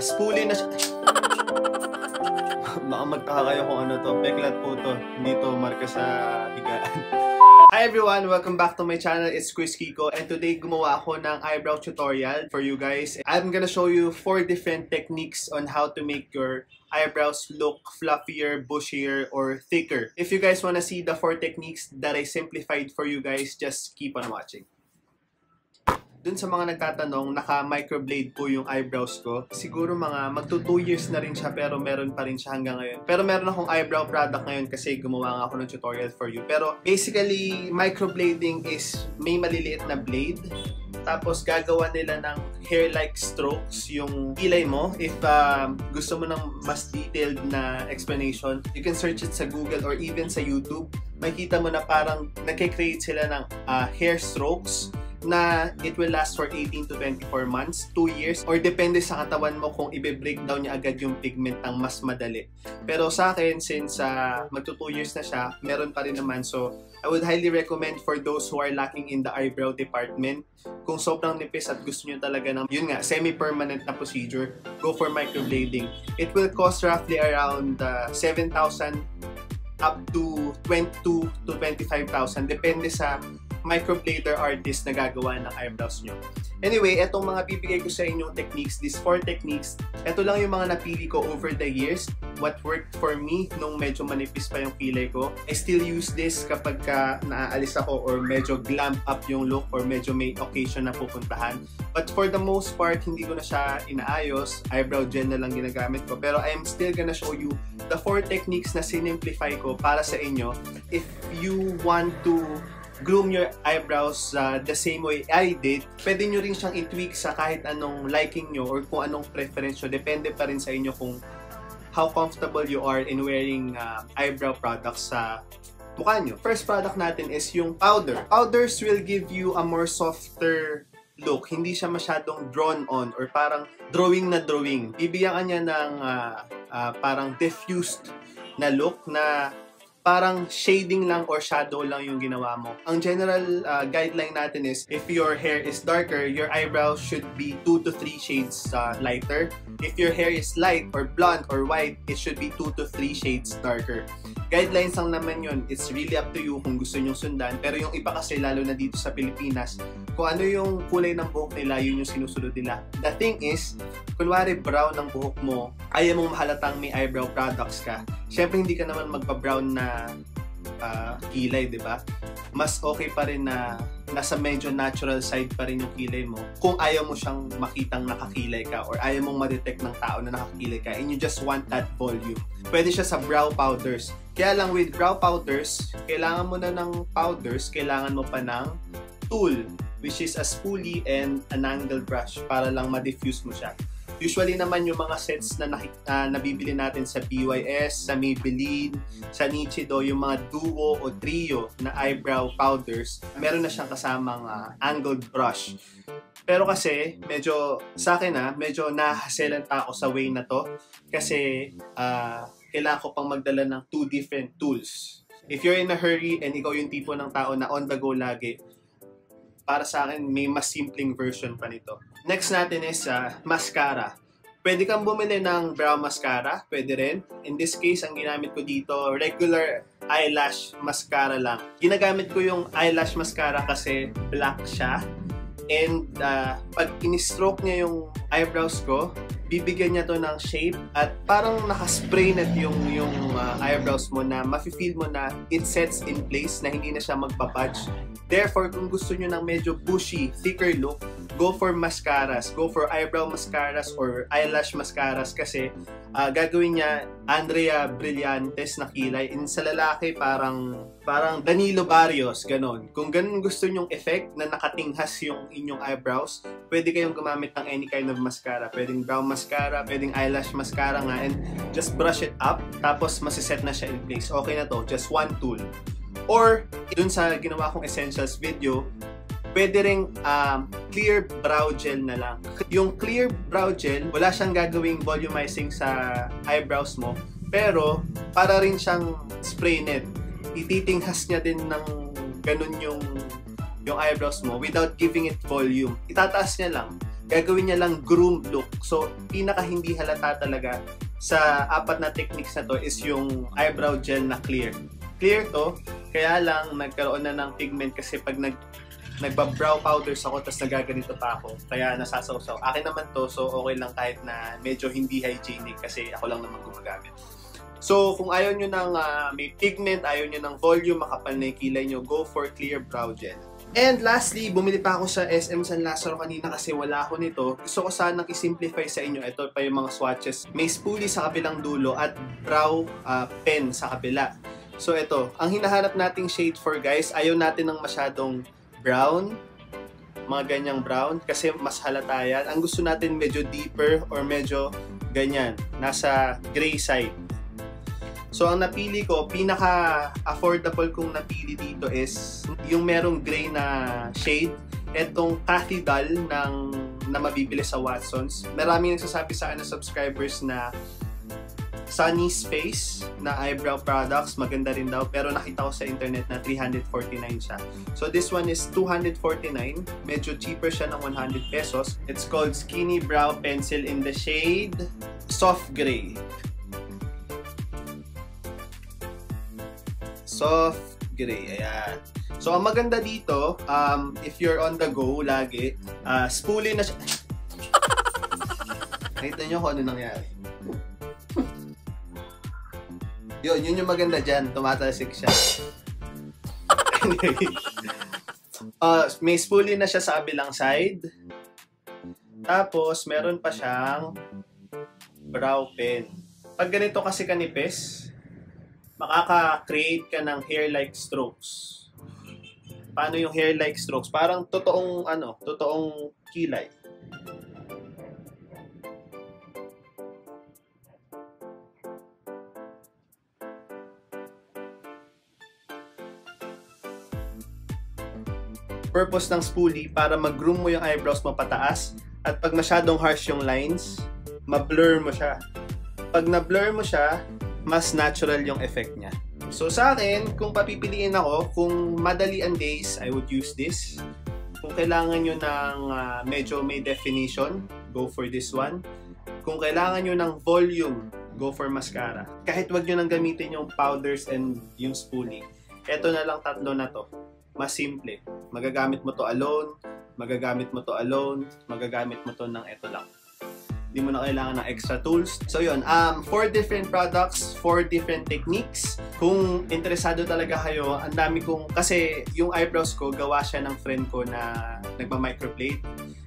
spoolie na siya. Baka magtaka kayo kung ano to. Peklat po to. Hindi to marka sa higaan. Hi everyone! Welcome back to my channel. It's Chris Kiko, and today gumawa ako ng eyebrow tutorial for you guys. I'm gonna show you 4 different techniques on how to make your eyebrows look fluffier, bushier, or thicker. If you guys wanna see the 4 techniques that I simplified for you guys, just keep on watching. Dun sa mga nagtatanong, naka-microblade po yung eyebrows ko. Siguro mga magto 2 years na rin siya pero meron pa rin siya hanggang ngayon. Pero meron akong eyebrow product ngayon kasi gumawa nga ako ng tutorial for you. Pero basically, microblading is may maliliit na blade. Tapos gagawa nila ng hair-like strokes yung kilay mo. If gusto mo ng mas detailed na explanation, you can search it sa Google or even sa YouTube. Makikita mo na parang nagke-create sila ng hair strokes na it will last for 18 to 24 months, 2 years, or depende sa katawan mo kung ibe-breakdown niya agad yung pigment ng mas madali. Pero sa akin, since magto 2 years na siya, meron pa rin naman. So, I would highly recommend for those who are lacking in the eyebrow department, kung sobrang nipis at gusto nyo talaga ng, yun nga, semi-permanent na procedure, go for microblading. It will cost roughly around 7,000 up to 22,000 to 25,000, depende sa microblader artist na gagawa ng eyebrows nyo. Anyway, etong mga bibigay ko sa inyong techniques, these 4 techniques, eto lang yung mga napili ko over the years, what worked for me nung medyo manipis pa yung kilay ko. I still use this kapag naaalis ako or medyo glam up yung look or medyo may occasion na pupuntahan. But for the most part, hindi ko na siya inaayos. Eyebrow gel na lang ginagamit ko. Pero I'm still gonna show you the 4 techniques na sinimplify ko para sa inyo. If you want to groom your eyebrows the same way I did, pwede nyo rin siyang i-tweak sa kahit anong liking nyo or kung anong preference nyo. Depende pa rin sa inyo kung how comfortable you are in wearing eyebrow products sa mukha nyo. First product natin is yung powder. Powders will give you a more softer look. Hindi siya masyadong drawn on or parang drawing na drawing. Bibigyan niya ng parang diffused na look na parang shading lang or shadow lang yung ginawa mo. Ang general guideline natin is, if your hair is darker, your eyebrows should be 2 to 3 shades lighter. If your hair is light or blonde or white, it should be 2 to 3 shades darker. Guidelines lang naman yun. It's really up to you kung gusto nyong sundan. Pero yung iba kasi, lalo na dito sa Pilipinas, kung ano yung kulay ng buhok nila, yun yung sinusunod nila. The thing is, kunwari brown ng buhok mo, ayaw mong mahalatang may eyebrow products ka. Siyempre, hindi ka naman magpa-brown na kilay, di ba? Mas okay pa rin na nasa medyo natural side pa rin yung kilay mo kung ayaw mo siyang makitang nakakilay ka or ayaw mong ma-detect ng tao na nakakilay ka and you just want that volume. Pwede siya sa brow powders. Kaya lang with brow powders, kailangan mo na ng powders, kailangan mo pa ng tool, which is a spoolie and an angle brush para lang ma-diffuse mo siya. Usually naman yung mga sets na nabibili natin sa BYS, sa Maybelline, sa Nichido, yung mga duo o trio na eyebrow powders, meron na siyang kasamang angled brush. Pero kasi, medyo, sa akin medyo nahaselan pa ako sa way na to kasi kailangan ko pang magdala ng 2 different tools. If you're in a hurry and ikaw yung tipo ng tao na on the go lagi, para sa akin, may mas simpleng version pa nito. Next natin is mascara. Pwede kang bumili ng brow mascara. Pwede rin. In this case, ang ginamit ko dito, regular eyelash mascara lang. Ginagamit ko yung eyelash mascara kasi black siya. And pag in-stroke niya yung eyebrows ko, bibigyan niya to ng shape at parang nakaspray na yung eyebrows mo na mafe-feel mo na it sets in place, na hindi na siya magpapatch. Therefore, kung gusto nyo ng medyo bushy, thicker look, go for mascaras. Go for eyebrow mascaras or eyelash mascaras kasi gagawin niya Andrea Brillantes na kilay. And sa lalaki, parang Danilo Barrios, ganon. Kung ganon gusto nyong effect na nakatinghas yung inyong eyebrows, pwede kayong gumamit ng any kind of mascara. Pwedeng brow mascara, pwedeng eyelash mascara nga, and just brush it up, tapos masiset na siya in place. Okay na to, just one tool. Or, dun sa ginawa kong essentials video, pwede rin clear brow gel na lang. Yung clear brow gel, wala siyang gagawing volumizing sa eyebrows mo, pero para rin siyang spray net. Ititinghas niya din ng ganun yung eyebrows mo without giving it volume. Itataas niya lang. gagawin niya lang groomed look. So, pinaka hindi halata talaga sa apat na techniques na to is yung eyebrow gel na clear. Clear to, kaya lang nagkaroon na ng pigment kasi pag nagba-brow powders ako tapos nagaganito pa ako. Kaya nasasaw-saw. Akin naman to, so okay lang kahit na medyo hindi hygienic kasi ako lang naman gumagamit. So, kung ayaw nyo ng may pigment, ayaw nyo ng volume, makapal na yung kilay nyo, go for clear brow gel. And lastly, bumili pa ako sa SM San Lazaro kanina kasi wala ako nito. Gusto ko sanang i-simplify sa inyo. Ito pa yung mga swatches. May spoolie sa kabilang dulo at brow pen sa kabila. So, ito. Ang hinahanap nating shade for guys, ayaw natin ng masyadong brown, mga ganyang brown, kasi mas halata yan. Ang gusto natin medyo deeper or medyo ganyan, nasa gray side. So ang napili ko, pinaka-affordable kong napili dito is yung merong gray na shade, etong Cathy Doll na mabibili sa Watsons. Marami nagsasabi sa akin na subscribers na Sunny's Face na eyebrow products, maganda rin daw, pero nakita ko sa internet na 349 siya. So this one is 249, medyo cheaper siya ng 100 pesos. It's called Skinny Brow Pencil in the shade Soft Gray. Soft Gray, ayan. So ang maganda dito, if you're on the go lagi, spoolie na siya. Nakita nyo kung ano nangyari. Yun, yun yung maganda dyan. Tumatasik siya. May spoolie na siya sa kabilang side. Tapos, meron pa siyang brow pen. Pag ganito kasi kanipis, makaka-create ka ng hair-like strokes. Paano yung hair-like strokes? Parang totoong, ano, totoong kilay. Purpose ng spoolie para mag-groom mo yung eyebrows mo pataas at pag masyadong harsh yung lines, ma-blur mo siya. Pag na-blur mo siya, mas natural yung effect niya. So sa akin, kung papipiliin ako, kung madali ang days, I would use this. Kung kailangan nyo ng medyo may definition, go for this one. Kung kailangan nyo ng volume, go for mascara. Kahit wag nyo nang gamitin yung powders and yung spoolie. Eto na lang tatlo na to. Mas simple. Magagamit mo to alone, magagamit mo to alone, magagamit mo to ng eto lang. Hindi mo na kailangan ng extra tools. So yun, 4 different products, 4 different techniques. Kung interesado talaga kayo, ang dami kong, kasi yung eyebrows ko, gawa siya ng friend ko na nagma-microplate.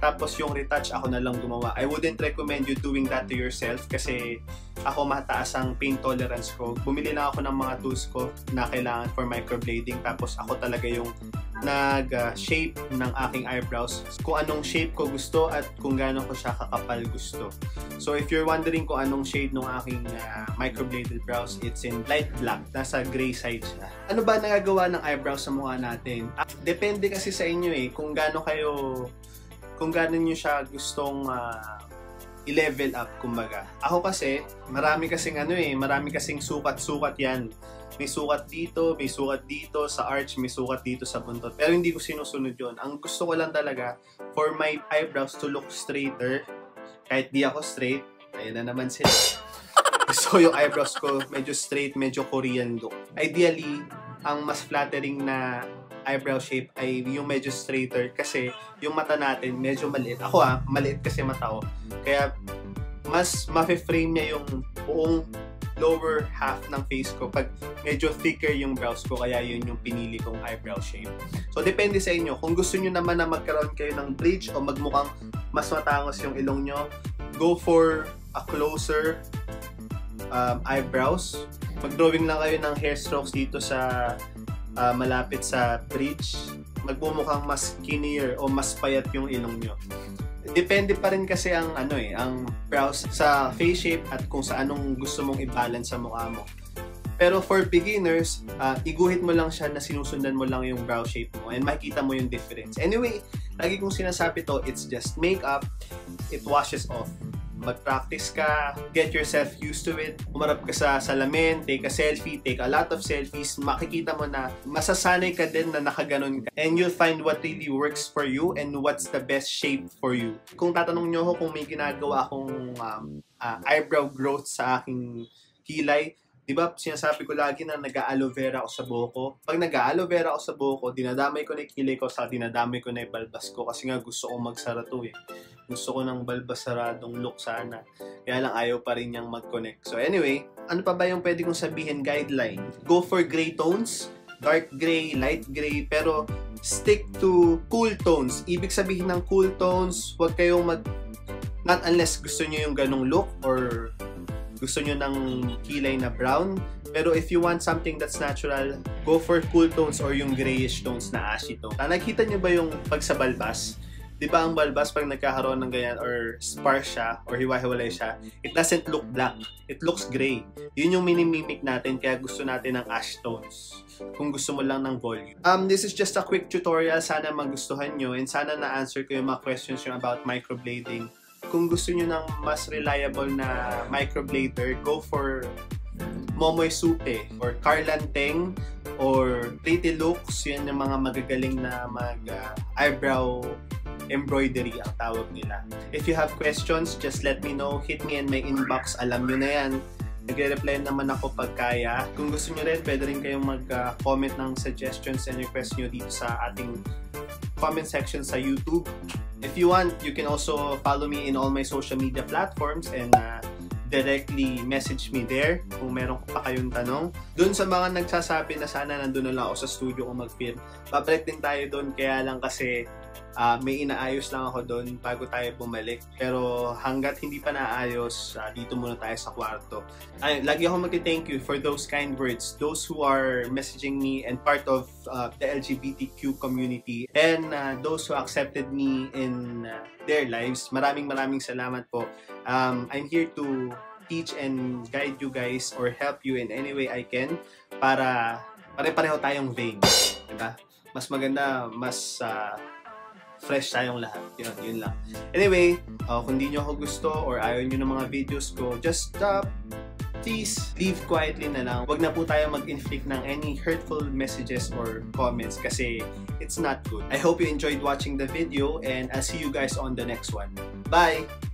Tapos yung retouch, ako na lang gumawa. I wouldn't recommend you doing that to yourself kasi ako mataas ang pain tolerance ko. Bumili lang ako ng mga tools ko na kailangan for microblading. Tapos ako talaga yung nag-shape ng aking eyebrows. Kung anong shape ko gusto at kung gaano ko siya kakapal gusto. So if you're wondering kung anong shade ng aking microbladed brows, it's in light black. Nasa gray side siya. Ano ba nagagawa ng eyebrows sa mukha natin? Depende kasi sa inyo eh kung gaano kayo... Kung gano'n nyo siya gustong i-level up, kumbaga. Ako kasi, marami kasing sukat-sukat yan. May sukat dito, sa arch, may sukat dito sa buntot. Pero hindi ko sinusunod yun. Ang gusto ko lang talaga, for my eyebrows to look straighter, kahit di ako straight, ayan na naman sila. So yung eyebrows ko, medyo straight, medyo Korean look. Ideally, ang mas flattering na eyebrow shape ay yung medyo straighter kasi yung mata natin medyo maliit. Ako maliit kasi mata ko. Kaya mas ma-frame niya yung buong lower half ng face ko pag medyo thicker yung brows ko. Kaya yun yung pinili kong eyebrow shape. So depende sa inyo. Kung gusto nyo naman na magkaroon kayo ng bridge o magmukhang mas matangos yung ilong nyo, go for a closer eyebrows. Mag-drawing lang kayo ng hair strokes dito sa malapit sa bridge, magmumukhang mas skinnier o mas payat yung ilong nyo. Depende pa rin kasi ang ang brows sa face shape at kung sa anong gusto mong i-balance sa mukha mo. Pero for beginners, iguhit mo lang siya na sinusundan mo lang yung brow shape mo and makikita mo yung difference. Anyway, lagi kong sinasabi to, it's just makeup, it washes off. mag-practice ka, get yourself used to it, umarap ka sa salamin, take a selfie, take a lot of selfies, makikita mo na masasanay ka din na nakaganon ka. And you'll find what really works for you and what's the best shape for you. Kung tatanong nyo ako kung may ginagawa akong eyebrow growth sa aking kilay, diba, sinasabi ko lagi na nag-aloe vera ako sa buho ko. Pag nag-aloe vera ako sa buho ko, dinadamay ko na yung kilay ko, sa dinadamay ko na yung balbas ko. Kasi nga gusto kong magsarato eh. Gusto ko ng balbasaradong look sana. Kaya lang ayaw pa rin niyang mag-connect. So anyway, ano pa ba yung pwede kong sabihin? Guideline. Go for gray tones. Dark gray, light gray, pero stick to cool tones. Ibig sabihin ng cool tones, huwag kayong not unless gusto niyo yung ganong look or gusto nyo ng kilay na brown. Pero if you want something that's natural, go for cool tones or yung grayish tones na ashy tone. Nakita nyo ba yung pag sa balbas? Diba ang balbas pag nagkakaroon ng ganyan or sparse siya or hiwa-hiwalay siya, it doesn't look black. It looks gray. Yun yung minimimic natin kaya gusto natin ng ash tones. Kung gusto mo lang ng volume. This is just a quick tutorial. Sana magustuhan nyo and sana na-answer ko yung mga questions nyo about microblading. Kung gusto niyo ng mas reliable na microblader, go for Momoy Sute or Carlanteng or Pretty Looks. Yan yung mga magagaling na mag-eyebrow embroidery ang tawag nila. If you have questions, just let me know. Hit me in my inbox. Alam nyo na yan. Nagre-reply naman ako pag kaya. Kung gusto nyo rin, pwede rin kayong mag-comment ng suggestions and requests nyo dito sa ating comment section sa YouTube. If you want, you can also follow me in all my social media platforms and directly message me there kung meron pa kayong tanong. Doon sa mga nagsasabi na sana nandun na lang ako sa studio ko mag-film, babalik din tayo doon, kaya lang kasi may inaayos lang ako doon bago tayo bumalik. Pero hanggat hindi pa naayos, dito muna tayo sa kwarto. Ay, lagi ako mag-thank you for those kind words, those who are messaging me and part of the LGBTQ community and those who accepted me in their lives. Maraming salamat po. I'm here to teach and guide you guys or help you in any way I can para pare-pareho tayong vein, diba? Mas maganda, mas fresh tayong lahat. Yun lang. Anyway, kung di nyo ako gusto or ayaw nyo ng mga videos ko, just please leave quietly na lang. Huwag na po tayo mag-inflict ng any hurtful messages or comments kasi it's not good. I hope you enjoyed watching the video and I'll see you guys on the next one. Bye!